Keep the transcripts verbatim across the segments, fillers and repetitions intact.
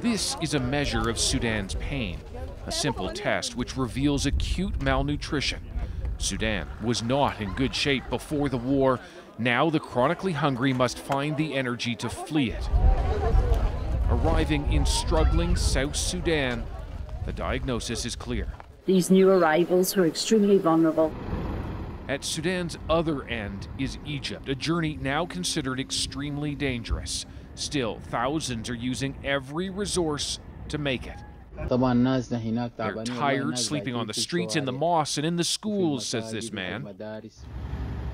This is a measure of Sudan's pain, a simple test which reveals acute malnutrition. Sudan was not in good shape before the war. Now the chronically hungry must find the energy to flee it. Arriving in struggling South Sudan, the diagnosis is clear. These new arrivals who are extremely vulnerable. At Sudan's other end is Egypt, a journey now considered extremely dangerous. Still, thousands are using every resource to make it. They're tired, sleeping on the streets, in the mosques, and in the schools, says this man.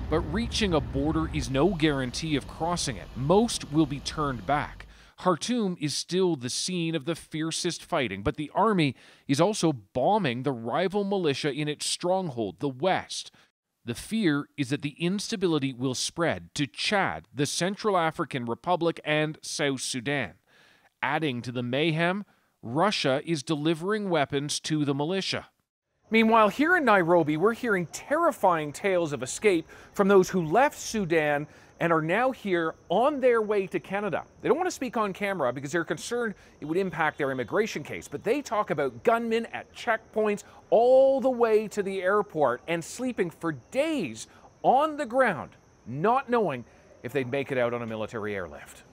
But reaching a border is no guarantee of crossing it. Most will be turned back. Khartoum is still the scene of the fiercest fighting, but the army is also bombing the rival militia in its stronghold, the West. The fear is that the instability will spread to Chad, the Central African Republic, and South Sudan. Adding to the mayhem, Russia is delivering weapons to the militia. Meanwhile, here in Nairobi, we're hearing terrifying tales of escape from those who left Sudan and are now here on their way to Canada. They don't want to speak on camera because they're concerned it would impact their immigration case, but they talk about gunmen at checkpoints all the way to the airport and sleeping for days on the ground, not knowing if they'd make it out on a military airlift.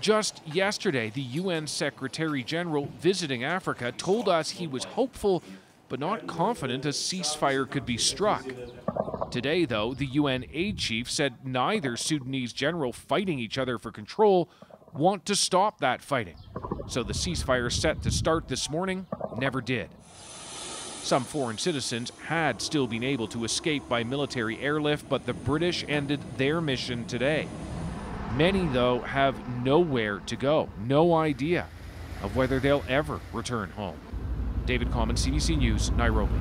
Just yesterday, the U N Secretary General visiting Africa told us he was hopeful but not confident a ceasefire could be struck. Today, though, the U N aid chief said neither Sudanese general fighting each other for control want to stop that fighting. So the ceasefire set to start this morning never did. Some foreign citizens had still been able to escape by military airlift, but the British ended their mission today. Many, though, have nowhere to go, no idea of whether they'll ever return home. David Common, C B C News, Nairobi.